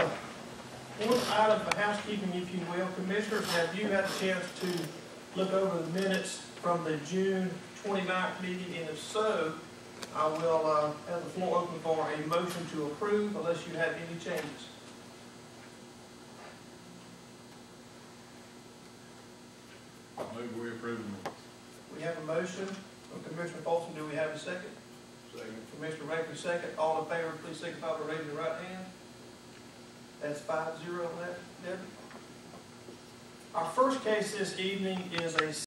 a fourth item for housekeeping, if you will. Commissioners, have you had a chance to look over the minutes from the June 29th meeting? And if so, I will have the floor open for a motion to approve unless you have any changes. Move we approve the minutes. We have a motion from Commissioner Folsom. Do we have a second? Second. Commissioner Rankin, second. All in favor, please signify by raising your right hand. That's 5-0 on that, Debbie. Our first case this evening is a